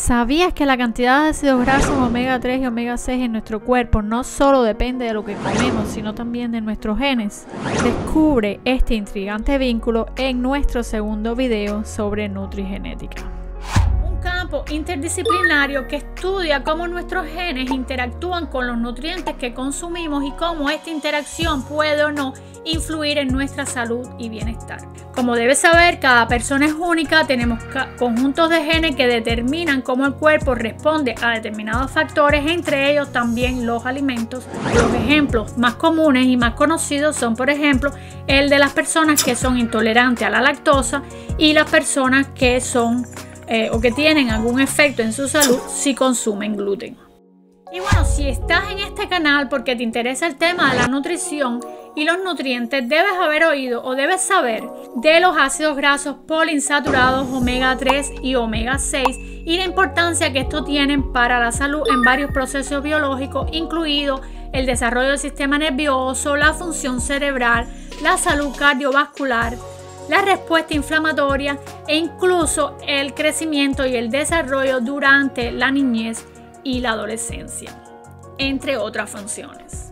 ¿Sabías que la cantidad de ácidos grasos omega 3 y omega 6 en nuestro cuerpo no solo depende de lo que comemos, sino también de nuestros genes? Descubre este intrigante vínculo en nuestro segundo video sobre nutrigenética. Un campo interdisciplinario que estudia cómo nuestros genes interactúan con los nutrientes que consumimos y cómo esta interacción puede o no influir en nuestra salud y bienestar. Como debes saber, cada persona es única, tenemos conjuntos de genes que determinan cómo el cuerpo responde a determinados factores, entre ellos también los alimentos. Los ejemplos más comunes y más conocidos son, por ejemplo, el de las personas que son intolerantes a la lactosa y las personas que son o que tienen algún efecto en su salud si consumen gluten. Y bueno, si estás en este canal porque te interesa el tema de la nutrición y los nutrientes, debes haber oído o debes saber de los ácidos grasos poliinsaturados omega 3 y omega 6 y la importancia que estos tienen para la salud en varios procesos biológicos, incluido el desarrollo del sistema nervioso, la función cerebral, la salud cardiovascular, la respuesta inflamatoria e incluso el crecimiento y el desarrollo durante la niñez y la adolescencia, entre otras funciones.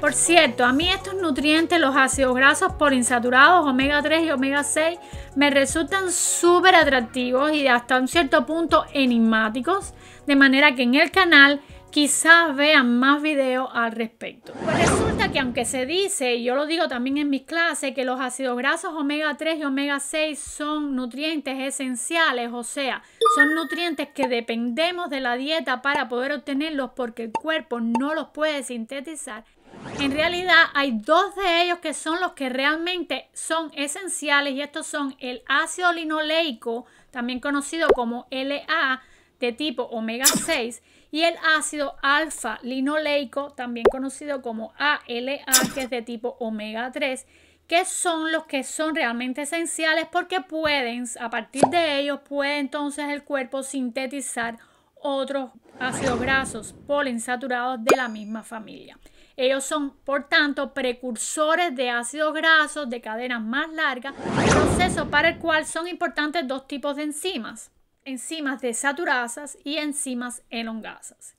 Por cierto, a mí estos nutrientes, los ácidos grasos poliinsaturados, omega 3 y omega 6, me resultan súper atractivos y hasta un cierto punto enigmáticos, de manera que en el canal quizás vean más videos al respecto. Pues resulta que aunque se dice, y yo lo digo también en mis clases, que los ácidos grasos omega 3 y omega 6 son nutrientes esenciales, o sea, son nutrientes que dependemos de la dieta para poder obtenerlos porque el cuerpo no los puede sintetizar. En realidad hay dos de ellos que son los que realmente son esenciales y estos son el ácido linoleico, también conocido como LA, de tipo omega 6, y el ácido alfa-linolénico, también conocido como ALA, que es de tipo omega 3, que son los que son realmente esenciales porque pueden, a partir de ellos, puede entonces el cuerpo sintetizar otros ácidos grasos poliinsaturados de la misma familia. Ellos son, por tanto, precursores de ácidos grasos de cadenas más largas, proceso para el cual son importantes dos tipos de enzimas, enzimas desaturasas y enzimas elongasas.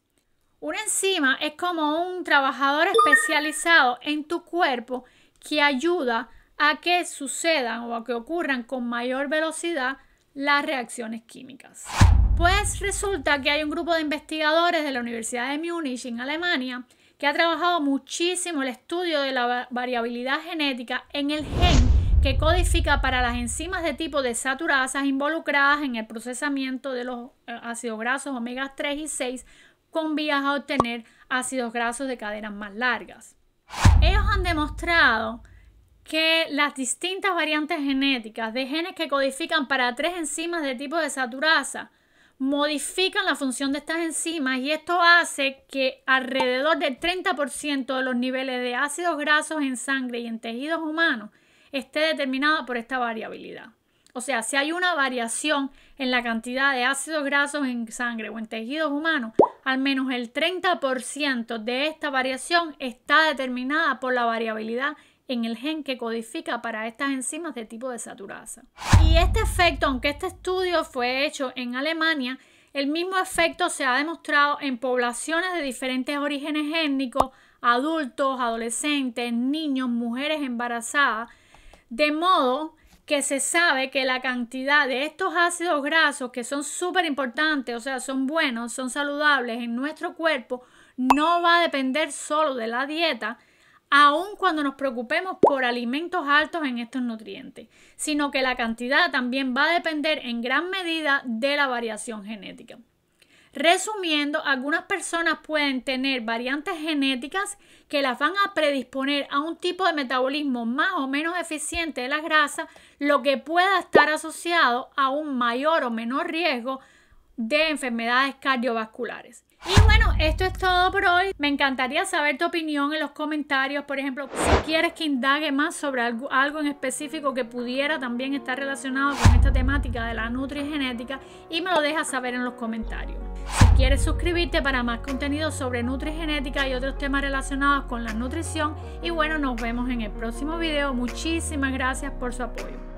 Una enzima es como un trabajador especializado en tu cuerpo que ayuda a que sucedan o a que ocurran con mayor velocidad las reacciones químicas. Pues resulta que hay un grupo de investigadores de la Universidad de Múnich en Alemania que ha trabajado muchísimo el estudio de la variabilidad genética en el gen que codifica para las enzimas de tipo desaturasas involucradas en el procesamiento de los ácidos grasos omega 3 y 6 con vías a obtener ácidos grasos de cadenas más largas. Ellos han demostrado que las distintas variantes genéticas de genes que codifican para tres enzimas de tipo desaturasa modifican la función de estas enzimas y esto hace que alrededor del 30% de los niveles de ácidos grasos en sangre y en tejidos humanos esté determinada por esta variabilidad. O sea, si hay una variación en la cantidad de ácidos grasos en sangre o en tejidos humanos, al menos el 30% de esta variación está determinada por la variabilidad en el gen que codifica para estas enzimas de tipo desaturasa. Y este efecto, aunque este estudio fue hecho en Alemania, el mismo efecto se ha demostrado en poblaciones de diferentes orígenes étnicos, adultos, adolescentes, niños, mujeres embarazadas, de modo que se sabe que la cantidad de estos ácidos grasos, que son súper importantes, o sea, son buenos, son saludables en nuestro cuerpo, no va a depender solo de la dieta, aun cuando nos preocupemos por alimentos altos en estos nutrientes, sino que la cantidad también va a depender en gran medida de la variación genética. Resumiendo, algunas personas pueden tener variantes genéticas que las van a predisponer a un tipo de metabolismo más o menos eficiente de las grasas, lo que pueda estar asociado a un mayor o menor riesgo de enfermedades cardiovasculares. Y bueno, esto es todo por hoy. Me encantaría saber tu opinión en los comentarios. Por ejemplo, si quieres que indague más sobre algo en específico que pudiera también estar relacionado con esta temática de la nutrigenética, y me lo dejas saber en los comentarios. Si quieres suscribirte para más contenido sobre nutrigenética y otros temas relacionados con la nutrición. Y bueno, nos vemos en el próximo video. Muchísimas gracias por su apoyo.